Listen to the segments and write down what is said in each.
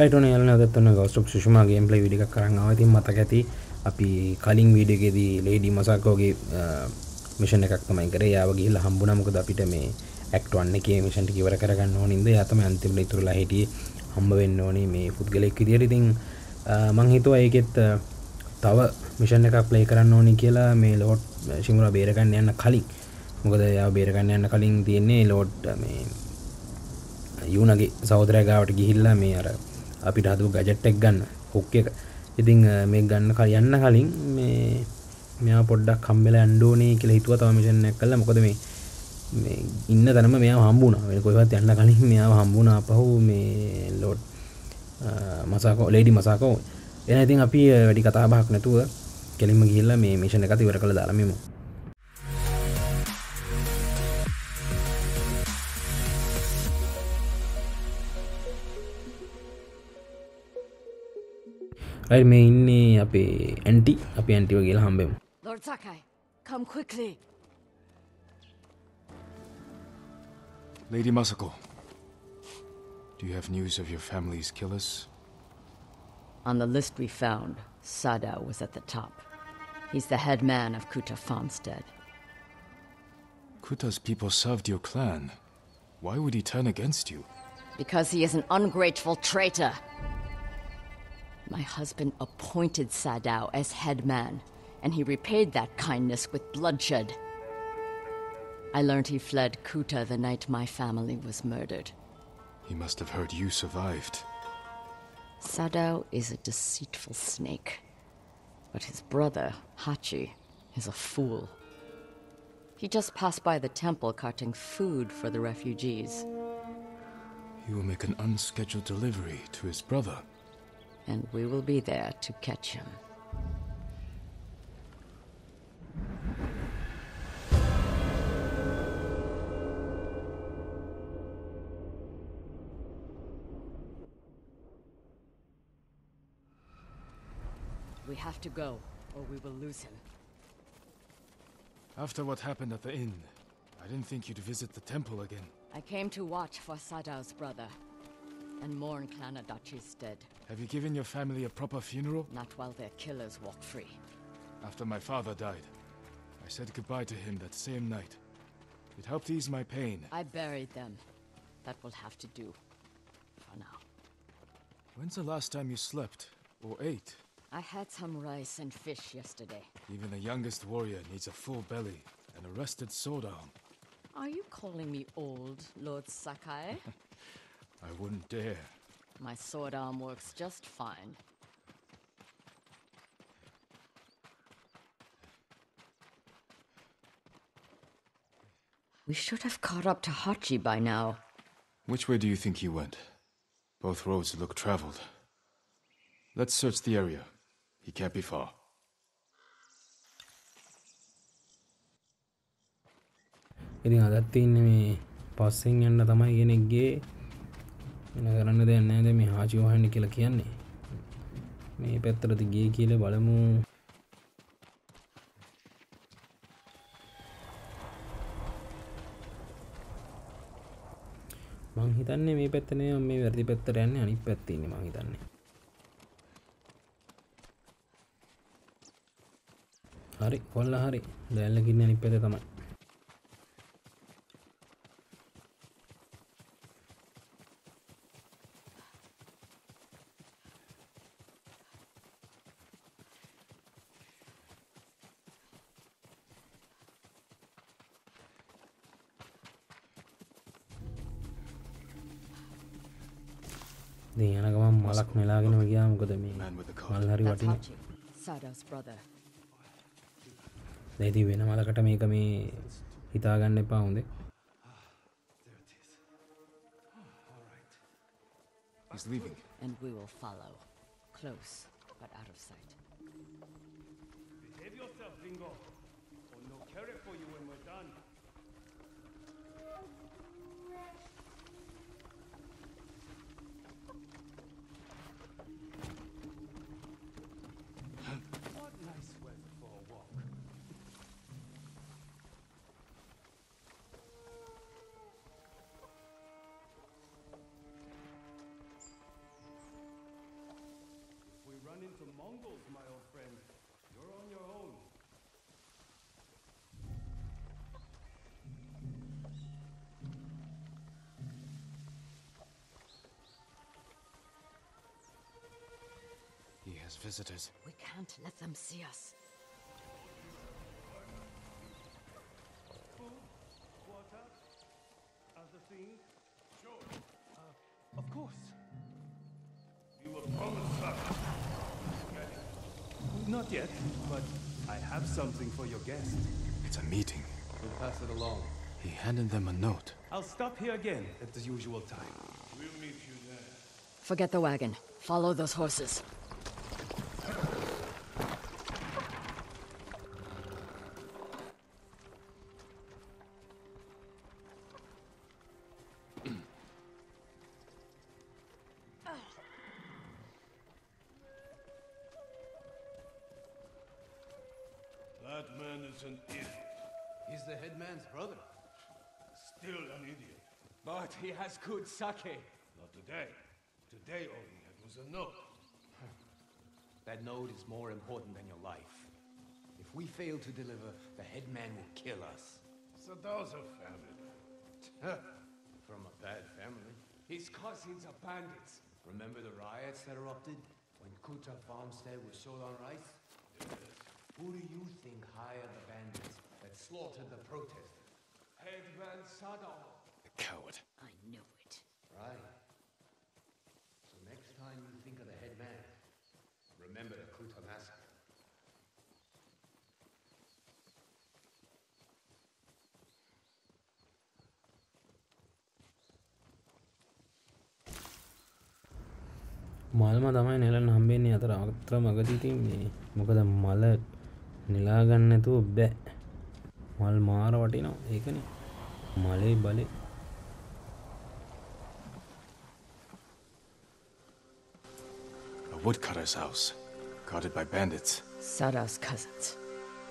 right on another Tonago of Tsushima gameplay video Karangawati Matakati, Api Kaling video gave the Lady Masako mission Kakama Grea, Gil, Hambunam Kudapitame, Act One Niki, mission to give a Karagan known in the Atam and Tibletrula Haiti, Humbaven Noni, May Futgalaki, everything Manghito. I get Tower mission like a play Karanoni Kila, May Lord Shimura Beragan and Kali. Mugada Beragan and Kaling, the Lord Yunagi, Saudraga, Gihila, Mayor, Apitadu, Gadget Gun, Hook, eating Megan Kalyana Kaling, May Meapoda, Kambela and Doni, Kilituata Mission Kalamkodame, in the Nama Mea Hambuna, when Kovatiana Kaling, Mea Hambuna, Pahu, May Lord Masako, Lady Masako, anything appear, Dicataba, Natua, Kalimagila, May Mission Nakati, Veracala, Mimo. Right, me inni api anti wagila hambemu. Lord Sakai, come quickly. Lady Masako, do you have news of your family's killers? On the list we found, Sadao was at the top. He's the head man of Kuta Farmstead. Kuta's people served your clan. Why would he turn against you? Because he is an ungrateful traitor. My husband appointed Sadao as head man, and he repaid that kindness with bloodshed. I learned he fled Kuta the night my family was murdered. He must have heard you survived. Sadao is a deceitful snake, but his brother, Hachi, is a fool. He just passed by the temple carting food for the refugees. He will make an unscheduled delivery to his brother. And we will be there to catch him. We have to go, or we will lose him. After what happened at the inn, I didn't think you'd visit the temple again. I came to watch for Sadao's brother. And mourn Clan Adachi's dead. Have you given your family a proper funeral? Not while their killers walk free. After my father died, I said goodbye to him that same night. It helped ease my pain. I buried them. That will have to do. For now. When's the last time you slept? Or ate? I had some rice and fish yesterday. Even the youngest warrior needs a full belly and a rested sword arm. Are you calling me old, Lord Sakai? I wouldn't dare. My sword arm works just fine. We should have caught up to Hachi by now. Which way do you think he went? Both roads look traveled. Let's search the area. He can't be far. Passing and Another than Nademi Hajo and Kilakiani. May Petra the Gay Kila Balamu. Manghitani may Petane or may Verdi Petrani and Petini Manghitani. Hurry, call a hurry. The elegant Petama. The Malak Milagin Yam got the man with the Kalari Watin Sada's brother. Lady Venamalakata make me Hitagan a pound. There it is. All right. He's leaving. And we will follow. Close, but out of sight. Behave yourself, Bingo. Or no care for you when we're done. some Mongols, my old friend. You're on your own. He has visitors. We can't let them see us. Food, water, other things? Sure. Of course. You were promised something. Not yet, but I have something for your guest. It's a meeting. We'll pass it along. He handed them a note. I'll stop here again at the usual time. We'll meet you there. Forget the wagon. Follow those horses. That man is an idiot. He's the headman's brother. Still an idiot. But he has good sake. Not today. Today all he had was a note. That note is more important than your life. If we fail to deliver, the headman will kill us. Sadao's a family. From a bad family. His cousins are bandits. Remember the riots that erupted when Kuta Farmstead was sold on rice? Yes. Who do you think hired the bandits that slaughtered the protest? Headman Sadao. The coward. I knew it. Right. So next time you think of the headman, remember the Kuta massacre. මල්ම තමයි නෙලන්න හම්බෙන්නේ අතර අගදි තින්නේ මොකද මල නෙලා ගන්න නැතුව බෑ මල් මාර වටිනවා ඒකනේ මලේ බලේ A woodcutter's house guarded by bandits Sadao's cousins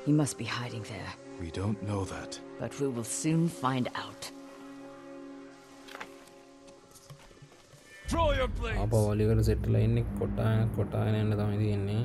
He must be hiding there We don't know that but we will soon find out Throw your blades. Appa Oliver set line ne kotta ne thamai thiyenne.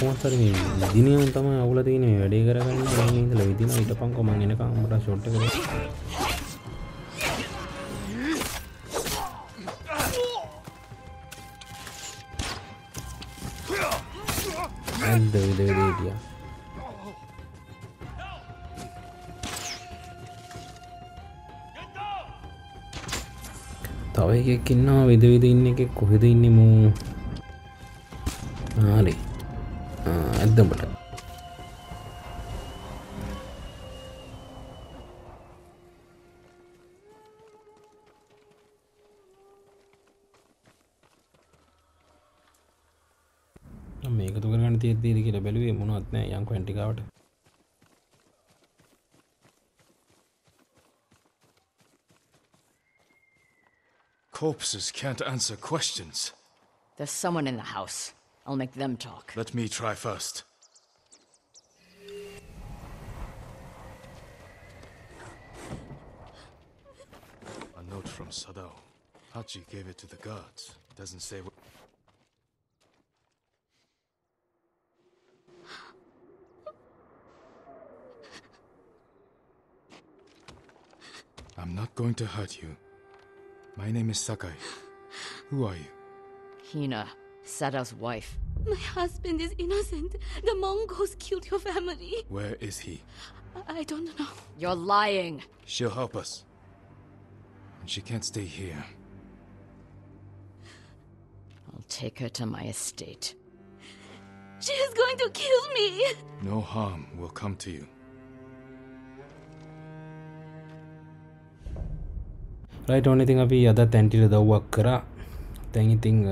ඔක්කොමතර මේ දිනියම තමයි අවුල තියෙන්නේ වැඩේ කරගන්න මම ඉඳලා විදින හිටපන්කො මං එනකම් උඹට ෂොට් එක දෙන්න තව එකෙක් ඉන්නවා විද විද ඉන්න එකෙක් කොහෙද ඉන්නේ මෝ හරි අද්දඹට මම මේක තු කරගන්න තියෙද්දි කියලා බැලුවේ මොනවත් නැහැ යන් ක්වැන්ටි ගාවට Corpses can't answer questions. There's someone in the house. I'll make them talk. Let me try first. A note from Sadao. Hachi gave it to the guards. Doesn't say what... I'm not going to hurt you. My name is Sakai. Who are you? Hina, Sadao's wife. My husband is innocent. The Mongols killed your family. Where is he? I don't know. You're lying. She'll help us. And she can't stay here. I'll take her to my estate. She's going to kill me! No harm will come to you. Right, only thing we have done is the work. Anything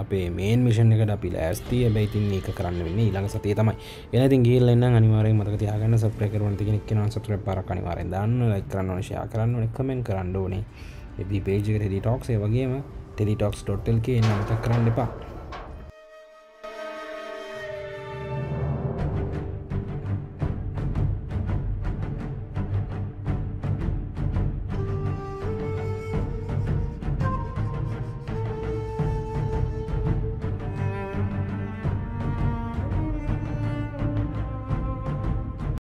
අපේ main mission එකට අපි ලෑස්ති. හැබැයි ඉතින් ඒක කරන්න වෙන්නේ ඊළඟ සතියේ තමයි. එන ඉතින් ගිහිල්ලා ඉන්නම් අනිවාර්යෙන් මතක තියාගන්න subscribe කරවන්න තියෙන කෙනා subscribe පාරක් අනිවාර්යෙන් දාන්න. Like කරන්න ඕනේ, share කරන්න ඕනේ, comment කරන්න ඕනේ. මේ page එකට Teddy Talks ඒ වගේම teddytalks.lk එන්න මතක කරන්න එපා.